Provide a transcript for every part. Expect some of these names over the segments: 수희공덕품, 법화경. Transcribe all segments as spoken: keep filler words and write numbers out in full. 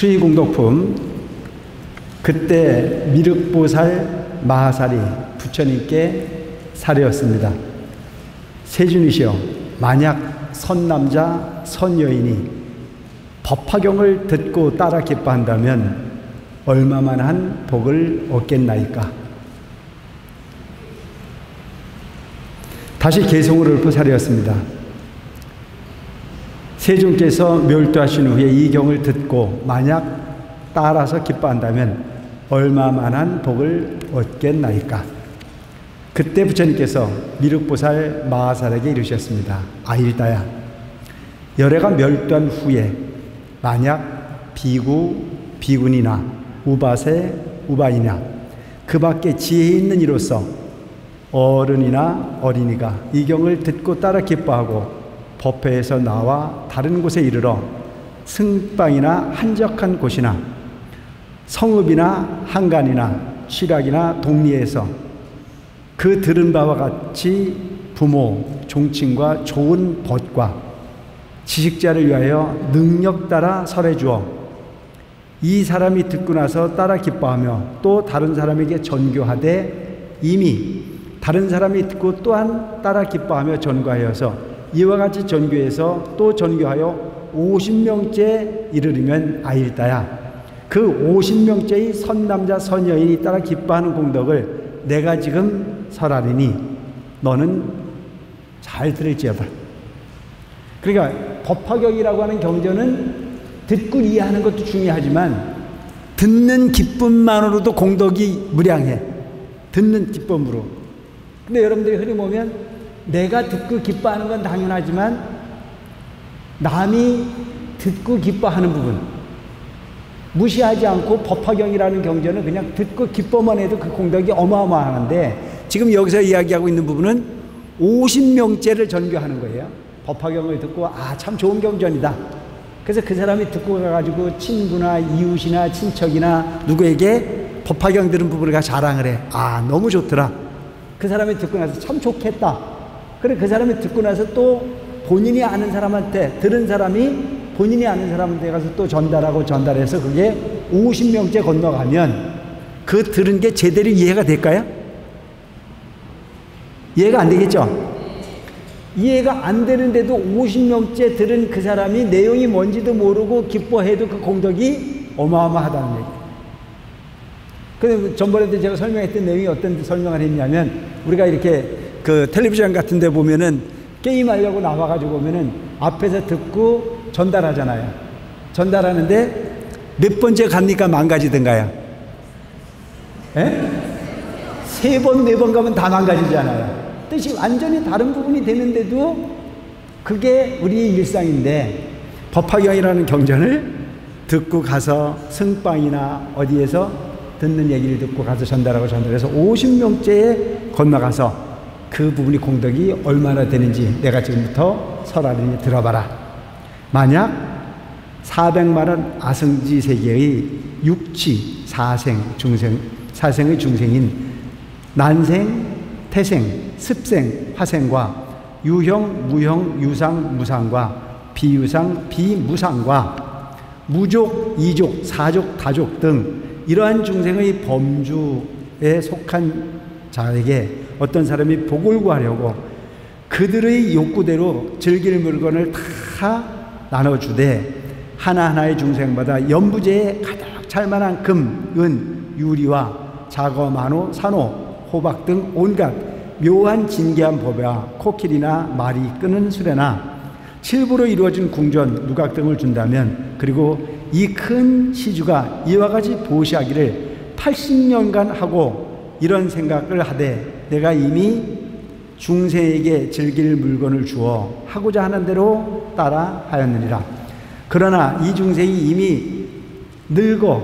수희공덕품, 그때 미륵보살 마하살이 부처님께 사례였습니다. 세준이시여, 만약 선남자 선여인이 법화경을 듣고 따라 기뻐한다면 얼마만한 복을 얻겠나이까. 다시 개성을 읊은 사례였습니다. 세존께서 멸도하신 후에 이 경을 듣고 만약 따라서 기뻐한다면 얼마만한 복을 얻겠나이까. 그때 부처님께서 미륵보살 마하살에게 이르셨습니다. 아일다야, 열애가 멸도한 후에 만약 비구, 비군이나 우바세, 우바이나 그 밖에 지혜 있는 이로서 어른이나 어린이가 이 경을 듣고 따라 기뻐하고 법회에서 나와 다른 곳에 이르러 승방이나 한적한 곳이나 성읍이나 한간이나 취락이나 동리에서 그 들은 바와 같이 부모, 종친과 좋은 벗과 지식자를 위하여 능력 따라 설해 주어 이 사람이 듣고 나서 따라 기뻐하며 또 다른 사람에게 전교하되 이미 다른 사람이 듣고 또한 따라 기뻐하며 전교하여서 이와 같이 전교해서 또 전교하여 오십 명째 이르르면 아일다야, 그 오십 명째의 선남자 선여인이 따라 기뻐하는 공덕을 내가 지금 설하리니 너는 잘 들을지어다. 그러니까 법화경이라고 하는 경전은 듣고 이해하는 것도 중요하지만 듣는 기쁨만으로도 공덕이 무량해. 듣는 기쁨으로. 근데 여러분들이 흔히 보면 내가 듣고 기뻐하는 건 당연하지만 남이 듣고 기뻐하는 부분 무시하지 않고, 법화경이라는 경전은 그냥 듣고 기뻐만 해도 그 공덕이 어마어마하는데, 지금 여기서 이야기하고 있는 부분은 오십 명째를 전교하는 거예요. 법화경을 듣고 아, 참 좋은 경전이다. 그래서 그 사람이 듣고 가가지고 친구나 이웃이나 친척이나 누구에게 법화경 들은 부분을 가 자랑을 해. 아, 너무 좋더라. 그 사람이 듣고 나서 참 좋겠다. 그래, 그 사람이 듣고 나서 또 본인이 아는 사람한테, 들은 사람이 본인이 아는 사람한테 가서 또 전달하고 전달해서 그게 오십 명째 건너가면 그 들은 게 제대로 이해가 될까요? 이해가 안 되겠죠? 이해가 안 되는데도 오십 명째 들은 그 사람이 내용이 뭔지도 모르고 기뻐해도 그 공덕이 어마어마하다는 얘기예요. 근데 전번에도 제가 설명했던 내용이 어떤 설명을 했냐면, 우리가 이렇게 그 텔레비전 같은 데 보면은 게임하려고 나와가지고 보면은 앞에서 듣고 전달하잖아요. 전달하는데 몇 번째 갑니까? 망가지던가요? 에? 세 번, 네 번 가면 다 망가지잖아요. 뜻이 완전히 다른 부분이 되는데도 그게 우리의 일상인데, 법화경이라는 경전을 듣고 가서 승방이나 어디에서 듣는 얘기를 듣고 가서 전달하고 전달해서 오십 명째에 건너가서 그 부분이 공덕이 얼마나 되는지 내가 지금부터 설하리니 들어봐라. 만약 사백만 원 아승지 세계의 육치 사생 중생, 사생의 중생인 난생, 태생, 습생, 화생과 유형, 무형, 유상, 무상과 비유상, 비무상과 무족, 이족, 사족, 다족 등 이러한 중생의 범주에 속한 자에게 어떤 사람이 복을 구하려고 그들의 욕구대로 즐길 물건을 다 나눠주되 하나하나의 중생마다 연부제에 가득 찰만한 금, 은, 유리와 자거, 만호, 산호, 호박 등 온갖 묘한 진귀한 법야 코끼리나 말이 끄는 수레나 칠부로 이루어진 궁전, 누각 등을 준다면, 그리고 이 큰 시주가 이와 같이 보시하기를 팔십 년간 하고 이런 생각을 하되, 내가 이미 중생에게 즐길 물건을 주어 하고자 하는 대로 따라 하였느니라. 그러나 이 중생이 이미 늙어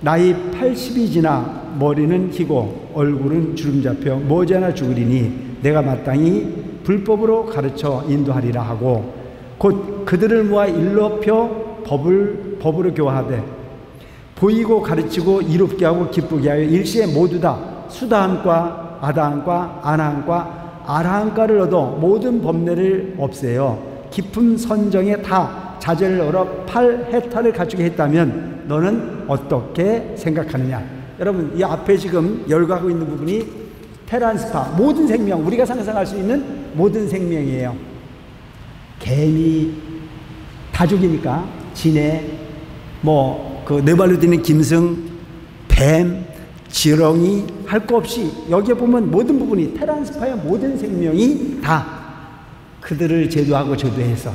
나이 팔십이 지나 머리는 희고 얼굴은 주름 잡혀 머지않아 죽으리니 내가 마땅히 불법으로 가르쳐 인도하리라 하고, 곧 그들을 모아 일러펴 법을 법으로 교화하되 보이고 가르치고 이롭게 하고 기쁘게 하여 일시에 모두 다 수다함과 아다함과 아나함과 아라함과를 얻어 모든 범례를 없애요 깊은 선정에 다 자제를 얻어 팔 해탈을 갖추게 했다면 너는 어떻게 생각하느냐. 여러분, 이 앞에 지금 열거하고 있는 부분이 테란스파, 모든 생명, 우리가 상상할 수 있는 모든 생명이에요. 개미 다 죽이니까, 지네, 뭐 그 네 발로 뛰는 김승, 뱀, 지렁이 할 거 없이 여기에 보면 모든 부분이 테란스파의 모든 생명이 다 그들을 제도하고 제도해서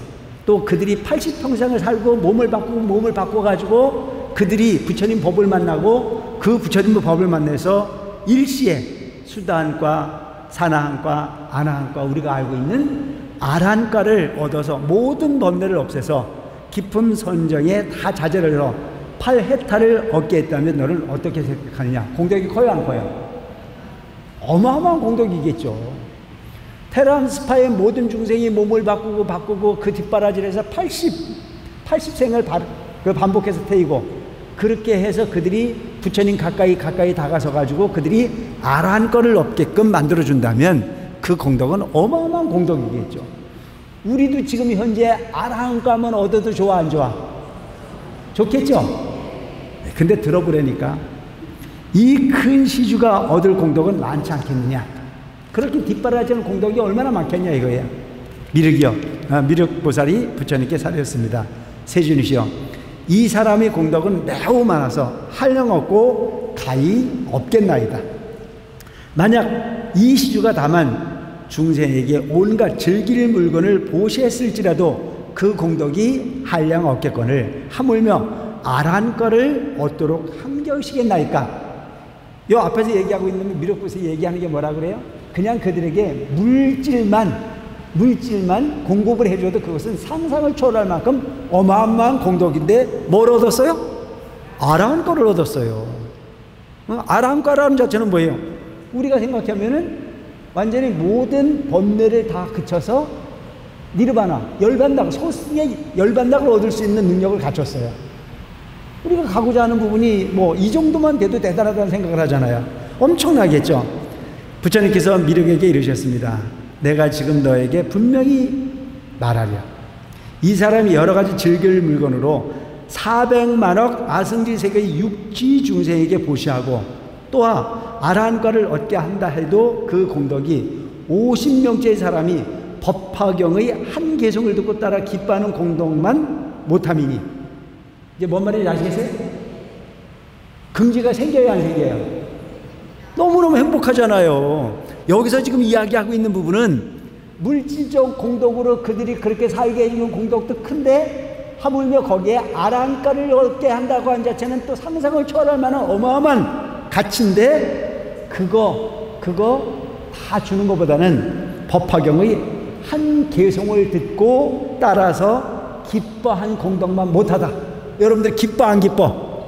또 그들이 팔십 평생을 살고 몸을 바꾸고 몸을 바꿔가지고 그들이 부처님 법을 만나고 그 부처님 법을 만나서 일시에 수다한과, 사나한과, 아나한과, 우리가 알고 있는 아란과를 얻어서 모든 번뇌를 없애서 깊은 선정에 다 자제를 해서 팔 해탈을 얻게 했다면 너는 어떻게 생각하느냐. 공덕이 커요, 안 커요? 어마어마한 공덕이겠죠. 테란스파의 모든 중생이 몸을 바꾸고 바꾸고 그 뒷바라지에서 팔십, 팔십 생을 바, 반복해서 태이고 그렇게 해서 그들이 부처님 가까이 가까이 다가서 가지고 그들이 아란거를 없게끔 만들어준다면 그 공덕은 어마어마한 공덕이겠죠. 우리도 지금 현재 아란과만 얻어도 좋아, 안 좋아? 좋겠죠? 근데 들어보라니까 이 큰 시주가 얻을 공덕은 많지 않겠느냐. 그렇게 뒷바라지는 공덕이 얼마나 많겠냐 이거예요. 미륵이요, 아, 미륵보살이 부처님께 사례였습니다. 세준이시여, 이 사람의 공덕은 매우 많아서 한량없고 가히 없겠나이다. 만약 이 시주가 다만 중생에게 온갖 즐길 물건을 보시했을지라도 그 공덕이 한량없겠거늘 하물며 아란거를 얻도록 함겨우시겠나이까. 요 앞에서 얘기하고 있는 미륵보살이 얘기하는 게 뭐라 그래요? 그냥 그들에게 물질만 물질만 공급을 해줘도 그것은 상상을 초월할 만큼 어마어마한 공덕인데 뭘 얻었어요? 아란과를 얻었어요. 아란과라는 자체는 뭐예요? 우리가 생각하면은 완전히 모든 번뇌를 다 그쳐서 니르바나, 열반락, 소승의 열반락을 얻을 수 있는 능력을 갖췄어요. 우리가 가고자 하는 부분이 뭐 이 정도만 돼도 대단하다는 생각을 하잖아요. 엄청나겠죠. 부처님께서 미륵에게 이르셨습니다. 내가 지금 너에게 분명히 말하랴. 이 사람이 여러 가지 즐길 물건으로 사백만억 아승지 세계의 육지 중생에게 보시하고 또한 아란과를 얻게 한다 해도 그 공덕이 오십 명째의 사람이 법화경의 한 개성을 듣고 따라 기뻐하는 공덕만 못함이니. 이제 뭔 말인지 아시겠어요? 긍지가 생겨요, 안 생겨요? 너무너무 행복하잖아요. 여기서 지금 이야기하고 있는 부분은 물질적 공덕으로 그들이 그렇게 살게 해주는 공덕도 큰데 하물며 거기에 아란과를 얻게 한다고 한 자체는 또 상상을 초월할 만한 어마어마한 가치인데 그거 그거 다 주는 것보다는 법화경의 한 개성을 듣고 따라서 기뻐한 공덕만 못하다. 여러분들 기뻐 안 기뻐?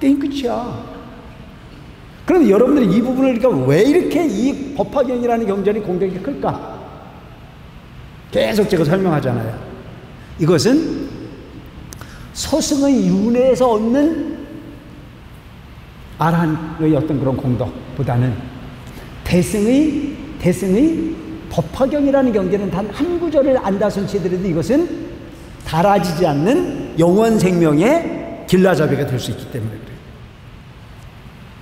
게임 끝이야. 그런데 여러분들이 이 부분을 그러니까 왜 이렇게 이 법화경이라는 경전이 공덕이 클까? 계속 제가 설명하잖아요. 이것은 소승의 윤회에서 얻는 아라한의 어떤 그런 공덕보다는 대승의 대승의 법화경이라는 경전은 단 한 구절을 안다손 치더라도 이것은 닳아지지 않는 영원 생명의 길라잡이가 될 수 있기 때문에 그래요.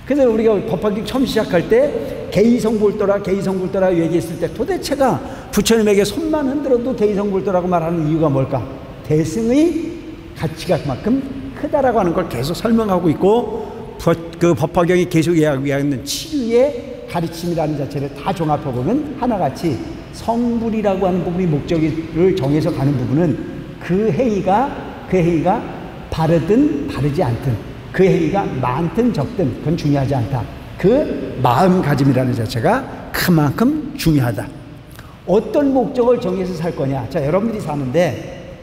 그래서 우리가 법화경 처음 시작할 때 개이성불도라 개이성불도라 얘기했을 때 도대체가 부처님에게 손만 흔들어도 개이성불도라고 말하는 이유가 뭘까? 대승의 가치가 그만큼 크다라고 하는 걸 계속 설명하고 있고 그 법화경이 계속 이야기하는 치유의 가르침이라는 자체를 다 종합해보면 하나같이 성불이라고 하는 부분이 목적을 정해서 가는 부분은 그 행위가 그 행위가 바르든 바르지 않든 그 행위가 많든 적든 그건 중요하지 않다. 그 마음가짐이라는 자체가 그만큼 중요하다. 어떤 목적을 정해서 살 거냐. 자, 여러분들이 사는데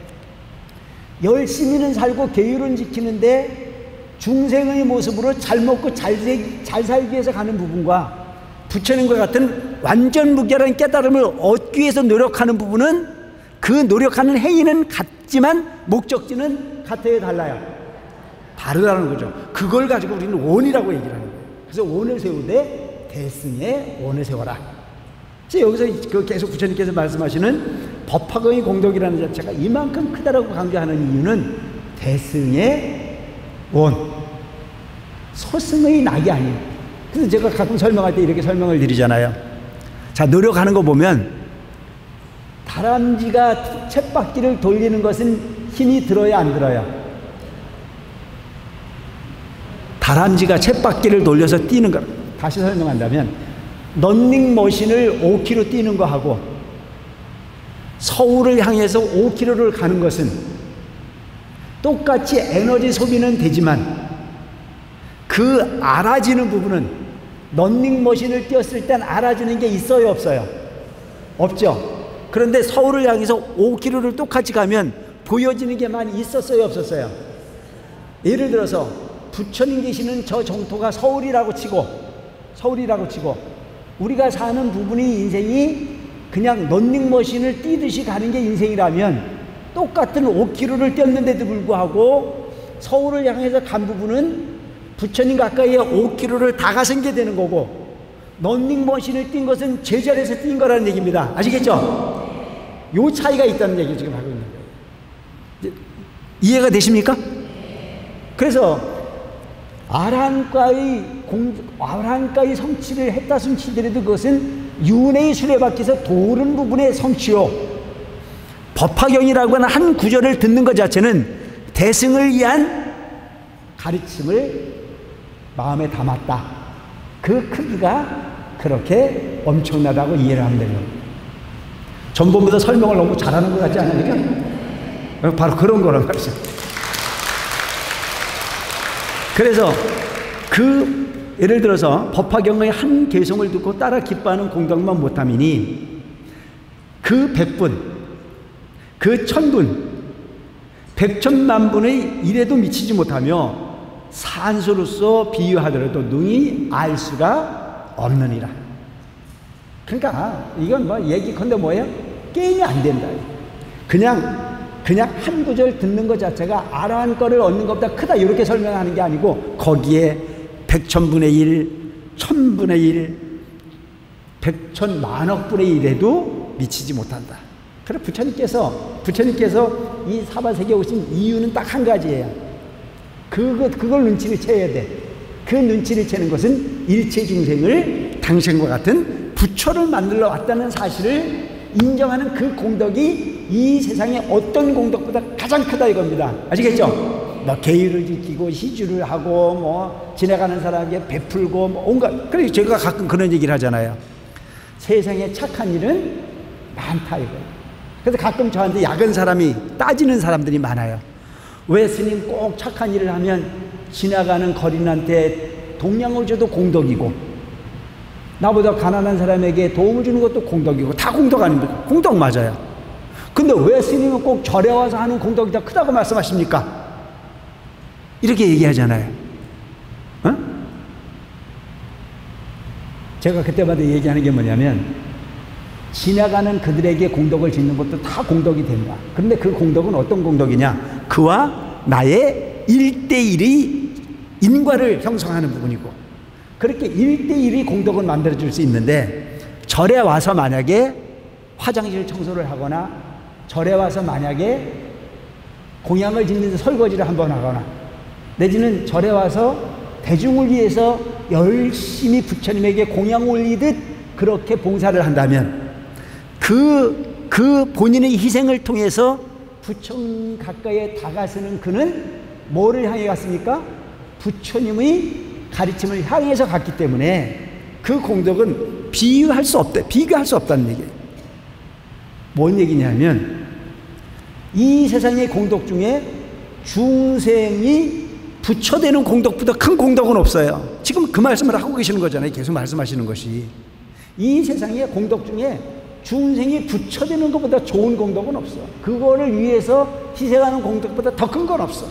열심히는 살고 계율은 지키는데 중생의 모습으로 잘 먹고 잘, 잘 살기 위해서 가는 부분과 부처님과 같은 완전 무결한 깨달음을 얻기 위해서 노력하는 부분은 그 노력하는 행위는 같지만 목적지는 같아요, 달라요? 다르다는 거죠. 그걸 가지고 우리는 원이라고 얘기를 하는 거예요. 그래서 원을 세우되 대승에 원을 세워라. 그래서 여기서 계속 부처님께서 말씀하시는 법화경의 공덕이라는 자체가 이만큼 크다라고 강조하는 이유는 대승의 원, 소승의 낙이 아니에요. 그래서 제가 가끔 설명할 때 이렇게 설명을 드리잖아요. 자, 노력하는 거 보면 다람쥐가 쳇바퀴를 돌리는 것은 힘이 들어야 안 들어요? 다람쥐가 쳇바퀴를 돌려서 뛰는 거, 다시 설명한다면 런닝머신을 오 킬로미터 뛰는 거 하고 서울을 향해서 오 킬로미터를 가는 것은 똑같이 에너지 소비는 되지만 그 알아지는 부분은 런닝머신을 뛰었을 땐 알아지는 게 있어요, 없어요? 없죠. 그런데 서울을 향해서 오 킬로미터를 똑같이 가면 보여지는 게 많이 있었어요, 없었어요? 예를 들어서 부처님 계시는 저 정토가 서울이라고 치고 서울이라고 치고 우리가 사는 부분이 인생이 그냥 런닝머신을 뛰듯이 가는 게 인생이라면 똑같은 오 킬로미터를 뛰었는데도 불구하고 서울을 향해서 간 부분은 부처님 가까이에 오 킬로미터를 다 가성게 되는 거고 런닝머신을 뛴 것은 제자리에서 뛴 거라는 얘기입니다. 아시겠죠? 요 차이가 있다는 얘기 지금 하고 있는 거예요. 이해가 되십니까? 그래서 아라한과의 공, 아라한과의 성취를 했다 숨치더라도 그것은 윤회의 수레바퀴에서 도는 부분의 성취요, 법화경이라고 하는 한 구절을 듣는 것 자체는 대승을 위한 가르침을 마음에 담았다. 그 크기가 그렇게 엄청나다고 이해를 하면 되는 겁니다. 전번보다 설명을 너무 잘하는 것 같지 않습니까? 바로 그런 거라는 말이죠. 그래서 그 예를 들어서 법화경의 한 개성을 듣고 따라 기뻐하는 공덕만 못함이니 그 백분, 그 천분, 백천만분의 일에도 미치지 못하며 산수로서 비유하더라도 능히 알 수가 없느니라. 그러니까 이건 뭐 얘기컨대 뭐예요? 게임이 안 된다. 그냥 그냥 한 구절 듣는 것 자체가 아라한 거를 얻는 것보다 크다 이렇게 설명하는 게 아니고 거기에 백천분의 일, 천분의 일, 백천만억분의 일에도 미치지 못한다. 그래서 부처님께서 부처님께서 이 사바세계에 오신 이유는 딱 한 가지예요. 그거, 그걸 눈치를 채야 돼. 그 눈치를 채는 것은 일체 중생을 당신과 같은 부처를 만들러 왔다는 사실을 인정하는 그 공덕이 이 세상의 어떤 공덕보다 가장 크다 이겁니다. 아시겠죠? 뭐 계율을 지키고 시주를 하고 뭐 지나가는 사람에게 베풀고 뭐 온갖. 그래서 제가 가끔 그런 얘기를 하잖아요. 세상에 착한 일은 많다 이거예요. 그래서 가끔 저한테 약은 사람이 따지는 사람들이 많아요. 왜 스님 꼭 착한 일을 하면 지나가는 거린한테 동냥을 줘도 공덕이고 나보다 가난한 사람에게 도움을 주는 것도 공덕이고 다 공덕 아닙니까? 공덕 맞아요. 근데 왜 스님은 꼭 절에 와서 하는 공덕이 더 크다고 말씀하십니까? 이렇게 얘기하잖아요. 어? 제가 그때마다 얘기하는 게 뭐냐면 지나가는 그들에게 공덕을 짓는 것도 다 공덕이 된다. 그런데 그 공덕은 어떤 공덕이냐? 그와 나의 일대일이 인과를 형성하는 부분이고 그렇게 일대일이 공덕은 만들어줄 수 있는데 절에 와서 만약에 화장실 청소를 하거나 절에 와서 만약에 공양을 짓는 설거지를 한번 하거나 내지는 절에 와서 대중을 위해서 열심히 부처님에게 공양 올리듯 그렇게 봉사를 한다면 그, 그 본인의 희생을 통해서 부처님 가까이에 다가서는 그는 뭐를 향해 갔습니까? 부처님의 가르침을 향해서 갔기 때문에 그 공덕은 비유할 수 없대, 비교할 수 없다는 얘기예요. 뭔 얘기냐면 이 세상의 공덕 중에 중생이 부처되는 공덕보다 큰 공덕은 없어요. 지금 그 말씀을 하고 계시는 거잖아요. 계속 말씀하시는 것이. 이 세상의 공덕 중에 중생이 부처되는 것보다 좋은 공덕은 없어. 그거를 위해서 희생하는 공덕보다 더 큰 건 없어.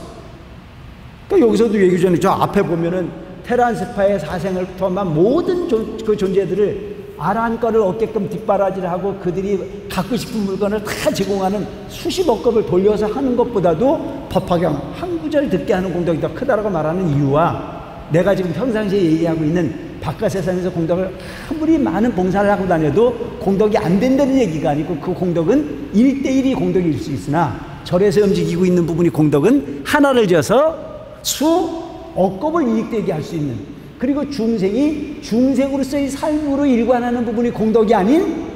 그러니까 여기서도 얘기 전에 저 앞에 보면은 테란스파의 사생을 포함한 모든 존, 그 존재들을 아라한과를 얻게끔 뒷바라지하고 그들이 갖고 싶은 물건을 다 제공하는 수십억 겁을 돌려서 하는 것보다도 법화경 한 구절 듣게 하는 공덕이 더 크다라고 말하는 이유와 내가 지금 평상시에 얘기하고 있는 바깥 세상에서 공덕을 아무리 많은 봉사를 하고 다녀도 공덕이 안 된다는 얘기가 아니고, 그 공덕은 일대일이 공덕일 수 있으나 절에서 움직이고 있는 부분이 공덕은 하나를 지어서 수억 겁을 이익되게 할 수 있는, 그리고 중생이 중생으로서의 삶으로 일관하는 부분이 공덕이 아닌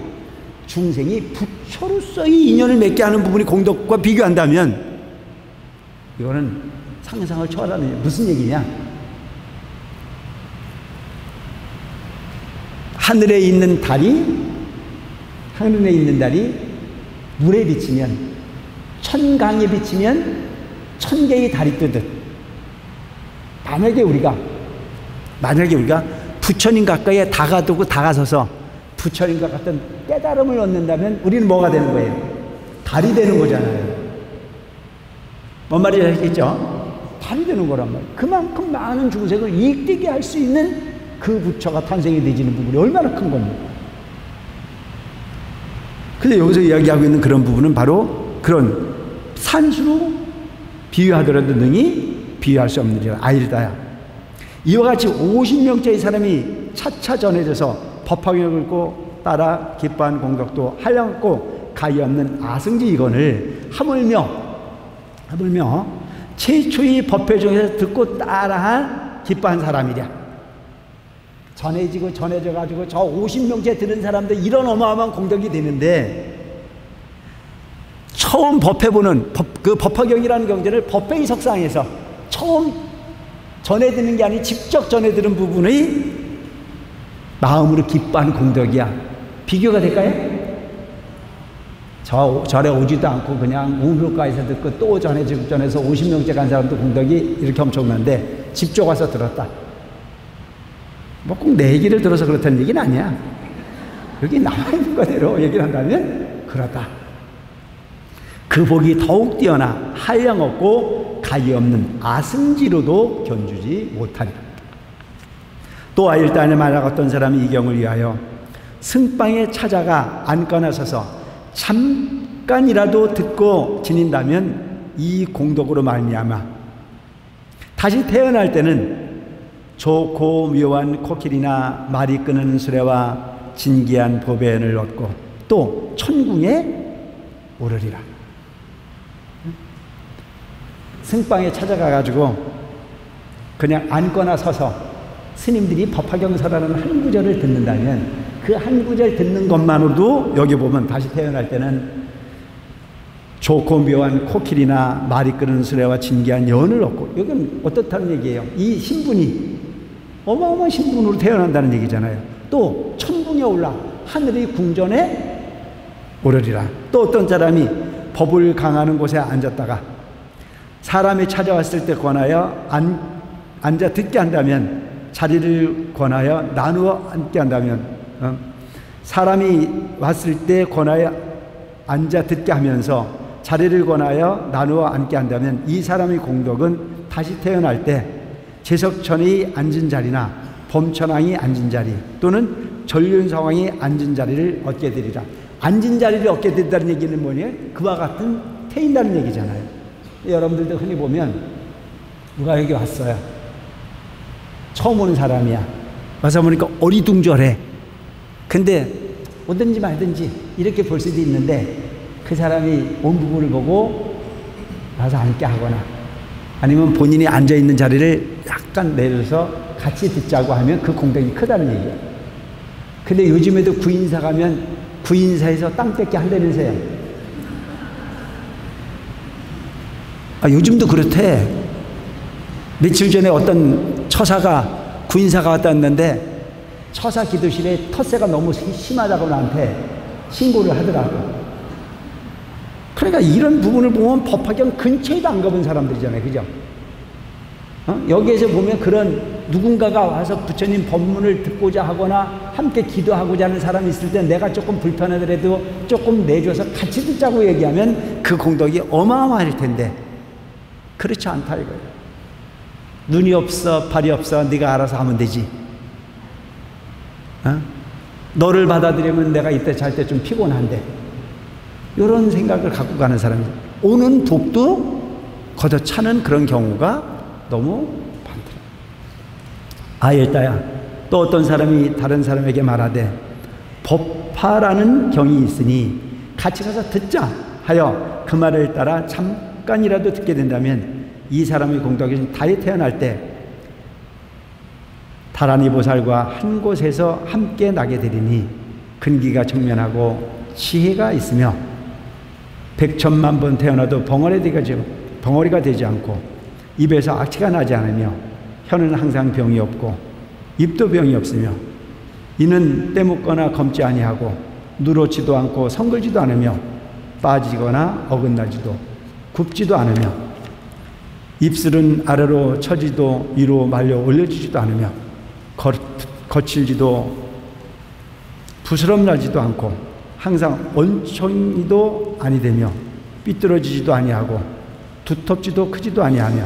중생이 부처로서의 인연을 맺게 하는 부분이 공덕과 비교한다면 이거는 상상을 초월하는 얘기. 무슨 얘기냐? 하늘에 있는 달이 하늘에 있는 달이 물에 비치면, 천강에 비치면 천 개의 달이 뜨듯, 만약에 우리가 만약에 우리가 부처님 가까이에 다가두고 다가서서 부처님과 같은 깨달음을 얻는다면 우리는 뭐가 되는 거예요? 달이 되는 거잖아요. 뭔 말인지 알겠죠? 달이 되는 거란 말이에요. 그만큼 많은 중생을 이익되게 할 수 있는 그 부처가 탄생이 되지는 부분이 얼마나 큰 겁니까? 근데 여기서 이야기하고 있는 그런 부분은 바로 그런 산수로 비유하더라도 능히 비유할 수 없는 아이다야. 이와 같이 오십 명짜리 사람이 차차 전해져서 법화경을 읽고 따라 기뻐한 공덕도 하얗고 가히 없는 아승지이건을, 하물며 하물며 최초의 법회중에서 듣고 따라한 기뻐한 사람이랴. 전해지고 전해져 가지고 저 오십 명째 들은 사람들 이런 어마어마한 공덕이 되는데, 처음 법회 보는 법, 그 법화경이라는 경전을 법회의 석상에서 처음 전해 듣는 게 아닌 직접 전해 들은 부분의 마음으로 기뻐하는 공덕이야. 비교가 될까요? 저, 절에 오지도 않고 그냥 우물가에서 듣고 또 전에 직전에서 오십 명째 간 사람도 공덕이 이렇게 엄청난데, 집쪽 와서 들었다. 뭐 꼭 내 얘기를 들어서 그렇다는 얘기는 아니야. 여기 나와 있는 거대로 얘기를 한다면 그렇다. 그 복이 더욱 뛰어나 한량없고 가히 없는 아승지로도 견주지 못하리라. 또 아일단에 말하였던 사람이 이 경을 위하여 승방에 찾아가 안거나 서서 잠깐이라도 듣고 지닌다면 이 공덕으로 말미암아 다시 태어날 때는 좋고 묘한 코끼리나 말이 끄는 수레와 진귀한 보배를 얻고 또 천궁에 오르리라. 승방에 찾아가 가지고 그냥 안거나 서서 스님들이 법화경서라는 한 구절을 듣는다면 그 한 구절 듣는 것만으로도 여기 보면 다시 태어날 때는 좋고 묘한 코끼리나 말이 끄는 수레와 진귀한 연을 얻고, 이건 어떻다는 얘기예요? 이 신분이 어마어마한 신분으로 태어난다는 얘기잖아요. 또 천궁에 올라 하늘의 궁전에 오르리라. 또 어떤 사람이 법을 강하는 곳에 앉았다가 사람이 찾아왔을 때 권하여 안, 앉아 듣게 한다면, 자리를 권하여 나누어 앉게 한다면, 어? 사람이 왔을 때 권하여 앉아 듣게 하면서 자리를 권하여 나누어 앉게 한다면, 이 사람의 공덕은 다시 태어날 때 제석천이 앉은 자리나 범천왕이 앉은 자리 또는 전륜성왕이 앉은 자리를 얻게 되리라. 앉은 자리를 얻게 된다는 얘기는 뭐냐? 그와 같은 태인다는 얘기잖아요. 여러분들도 흔히 보면 누가 여기 왔어요. 처음 오는 사람이야. 와서 보니까 어리둥절해. 근데 오든지 말든지 이렇게 볼 수도 있는데, 그 사람이 온 부분을 보고 와서 앉게 하거나 아니면 본인이 앉아있는 자리를 약간 내려서 같이 듣자고 하면 그 공덕이 크다는 얘기야. 근데 요즘에도 구인사 가면 구인사에서 땅 뺏기 한다면서요. 아, 요즘도 그렇대. 며칠 전에 어떤 처사가 구인사가 왔다 왔는데 처사 기도실에 텃세가 너무 심하다고 나한테 신고를 하더라고. 그러니까 이런 부분을 보면 법화경 근처에도 안 가본 사람들이잖아요, 그죠? 어? 여기에서 보면 그런 누군가가 와서 부처님 법문을 듣고자 하거나 함께 기도하고자 하는 사람이 있을 때 내가 조금 불편하더라도 조금 내줘서 같이 듣자고 얘기하면 그 공덕이 어마어마할 텐데 그렇지 않다 이거예요. 눈이 없어 발이 없어 네가 알아서 하면 되지. 어? 너를 받아들이면 내가 이때 잘 때 좀 피곤한데, 이런 생각을 갖고 가는 사람이 오는 독도 걷어차는 그런 경우가 너무 많더라. 아, 일따야 또 어떤 사람이 다른 사람에게 말하되 법화라는 경이 있으니 같이 가서 듣자 하여 그 말을 따라 잠깐이라도 듣게 된다면 이 사람이 공덕이 다에 태어날 때 다라니 보살과 한 곳에서 함께 나게 되리니 근기가 청면하고 지혜가 있으며 백천만 번 태어나도 벙어리가 되지 않고 입에서 악취가 나지 않으며 혀는 항상 병이 없고 입도 병이 없으며 이는 때묻거나 검지 아니하고 누렇지도 않고 성글지도 않으며 빠지거나 어긋나지도 굽지도 않으며 입술은 아래로 처지도 위로 말려 올려지지도 않으며 거, 거칠지도 부스럼나지도 않고 항상 온천이도 아니되며 삐뚤어지지도 아니하고 두텁지도 크지도 아니하며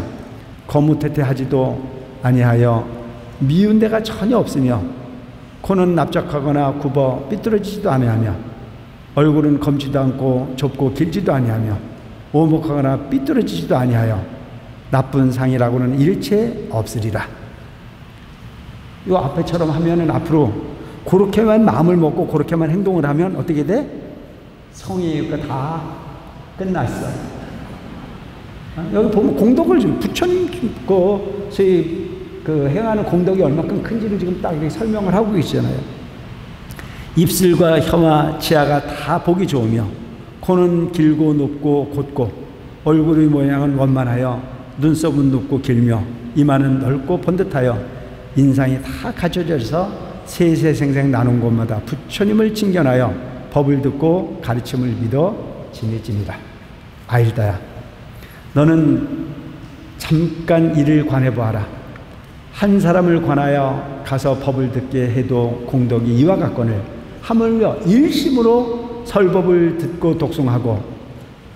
거무태태하지도 아니하여 미운 데가 전혀 없으며 코는 납작하거나 굽어 삐뚤어지지도 아니하며 얼굴은 검지도 않고 좁고 길지도 아니하며 오목하거나 삐뚤어지지도 아니하여 나쁜 상이라고는 일체 없으리라. 이 앞에처럼 하면은 앞으로 그렇게만 마음을 먹고 그렇게만 행동을 하면 어떻게 돼? 성의가 다 끝났어. 여기 보면 공덕을 지금 부처님 그 저희 그 행하는 공덕이 얼마큼 큰지를 지금 딱 이렇게 설명을 하고 있잖아요. 입술과 혀와 치아가 다 보기 좋으며 코는 길고 높고 곧고 얼굴의 모양은 원만하여 눈썹은 높고 길며 이마는 넓고 번듯하여 인상이 다 갖춰져서 세세생생 나눈 곳마다 부처님을 칭견하여 법을 듣고 가르침을 믿어 지내지니라. 아일다야, 너는 잠깐 이를 관해 보아라. 한 사람을 관하여 가서 법을 듣게 해도 공덕이 이와 같거늘 하물며 일심으로 설법을 듣고 독송하고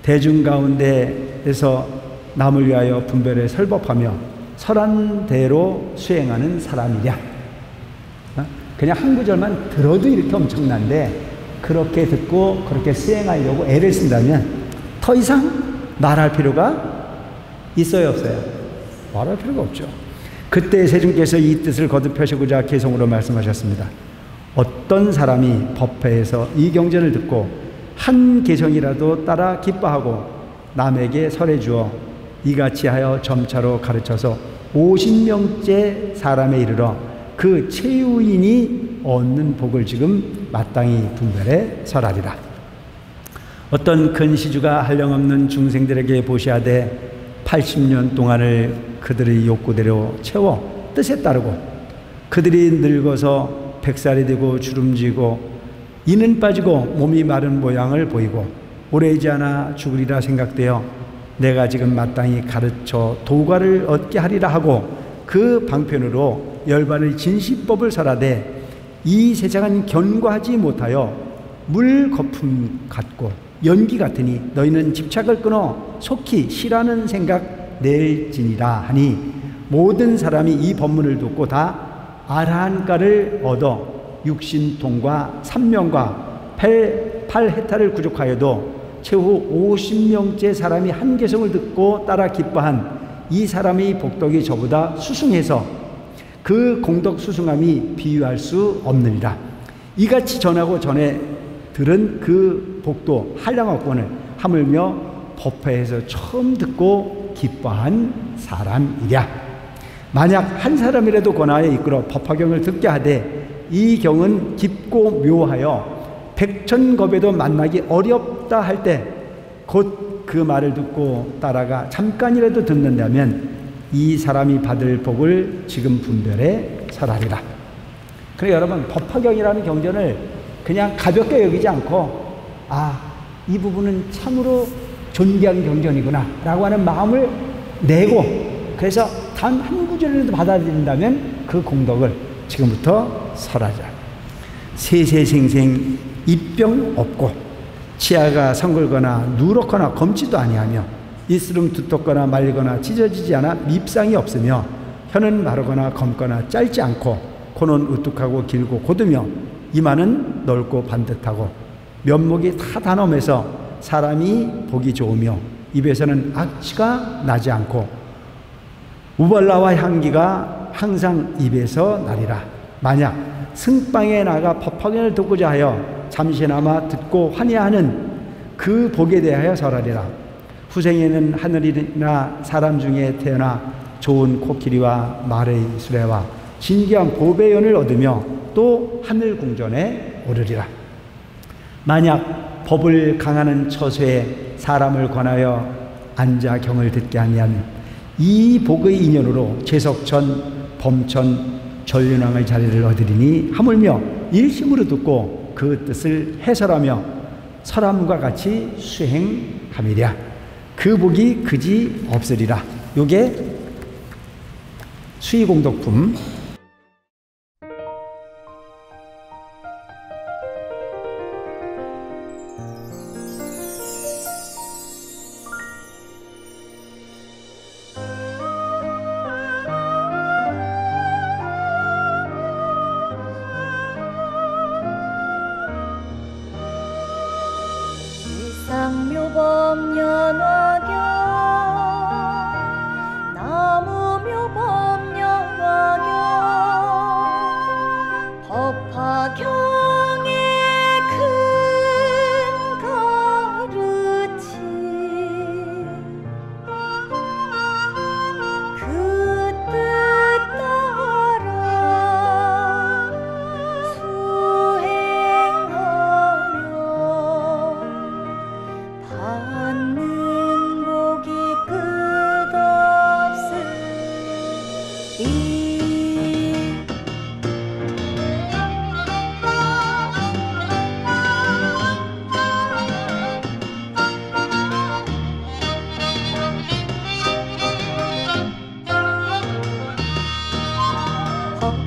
대중 가운데에서 남을 위하여 분별해 설법하며 설한대로 수행하는 사람이랴. 그냥 한 구절만 들어도 이렇게 엄청난데 그렇게 듣고 그렇게 수행하려고 애를 쓴다면 더 이상 말할 필요가 있어요, 없어요? 말할 필요가 없죠. 그때 세중께서 이 뜻을 거듭 펴시고자 개성으로 말씀하셨습니다. 어떤 사람이 법회에서 이 경전을 듣고 한 개성이라도 따라 기뻐하고 남에게 설해 주어 이같이 하여 점차로 가르쳐서 오십 명째 사람에 이르러 그 최후인이 얻는 복을 지금 마땅히 분별해 설하리라. 어떤 큰 시주가 한량없는 중생들에게 보시하되 팔십 년 동안을 그들의 욕구대로 채워 뜻에 따르고 그들이 늙어서 백살이 되고 주름지고 이는 빠지고 몸이 마른 모양을 보이고 오래이지 않아 죽으리라 생각되어 내가 지금 마땅히 가르쳐 도가를 얻게 하리라 하고 그 방편으로 열반의 진시법을 설하되 이 세상은 견고하지 못하여 물 거품 같고 연기 같으니 너희는 집착을 끊어 속히 시라는 생각 낼지니라 하니 모든 사람이 이 법문을 듣고 다 아라한가를 얻어 육신통과 삼명과 팔해탈을 구족하여도 최후 오십 명째 사람이 한 개성을 듣고 따라 기뻐한 이 사람의 복덕이 저보다 수승해서 그 공덕 수승함이 비유할 수 없느니라. 이같이 전하고 전에 들은 그 복도 한량없거늘 하물며 법회에서 처음 듣고 기뻐한 사람이랴. 만약 한 사람이라도 권하여 이끌어 법화경을 듣게 하되 이 경은 깊고 묘하여 백천겁에도 만나기 어렵다 할 때 곧 그 말을 듣고 따라가 잠깐이라도 듣는다면 이 사람이 받을 복을 지금 분별해 설하리라. 그래서 여러분, 법화경이라는 경전을 그냥 가볍게 여기지 않고 아, 이 부분은 참으로 존귀한 경전이구나 라고 하는 마음을 내고 그래서 단 한 구절이라도 받아들인다면 그 공덕을 지금부터 설하자. 세세생생 입병 없고 치아가 성글거나 누렇거나 검지도 아니하며 입술은 두텁거나 말리거나 찢어지지 않아 밉상이 없으며 혀는 마르거나 검거나 짧지 않고 코는 우뚝하고 길고 곧으며 이마는 넓고 반듯하고 면목이 다 단엄해서 사람이 보기 좋으며 입에서는 악취가 나지 않고 우발라와 향기가 항상 입에서 나리라. 만약 승방에 나가 법화경을 듣고자 하여 잠시나마 듣고 환희하는 그 복에 대하여 절하리라. 후생에는 하늘이나 사람 중에 태어나 좋은 코끼리와 말의 수레와 진귀한 보배연을 얻으며 또 하늘 궁전에 오르리라. 만약 법을 강하는 처소에 사람을 권하여 앉아 경을 듣게 하면 이 복의 인연으로 제석천, 범천, 전륜왕의 자리를 얻으리니 하물며 일심으로 듣고 그 뜻을 해설하며 설함과 같이 수행함이랴. 그 복이 그지 없으리라. 요게 수희공덕품.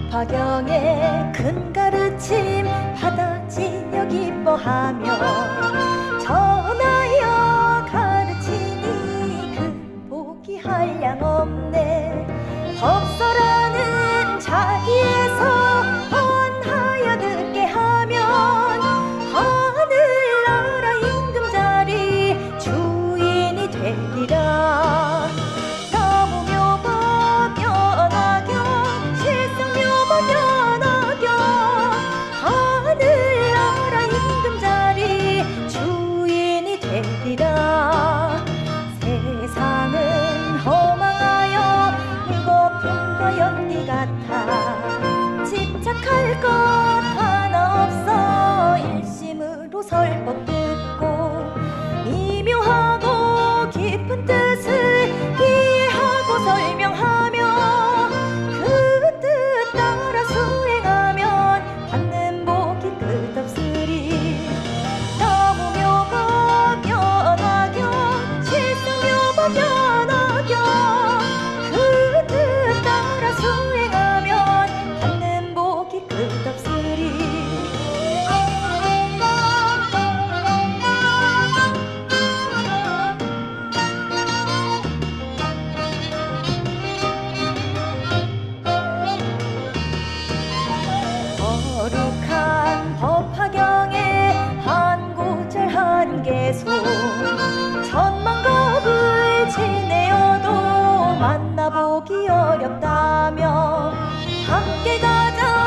법화경의 큰 가르침 받아 지녀 기뻐하며 전하여 가르치니 그 복이 한량없네. 법서라는 자기에서 헌하여 듣게 하면 하늘나라 임금자리 주인이 되리라. 집착할 것 하나 없어 일심으로 설법 듣고 미묘하고 깊은 뜻을 이해하고 설명하며 그 뜻 따라 수행하면 받는 복이 끝없으리. 나무묘법 연화경 실승묘법 연화경 그 뜻 따라 수행하면 천만겁을 지내어도 만나보기 어렵다며 함께 가자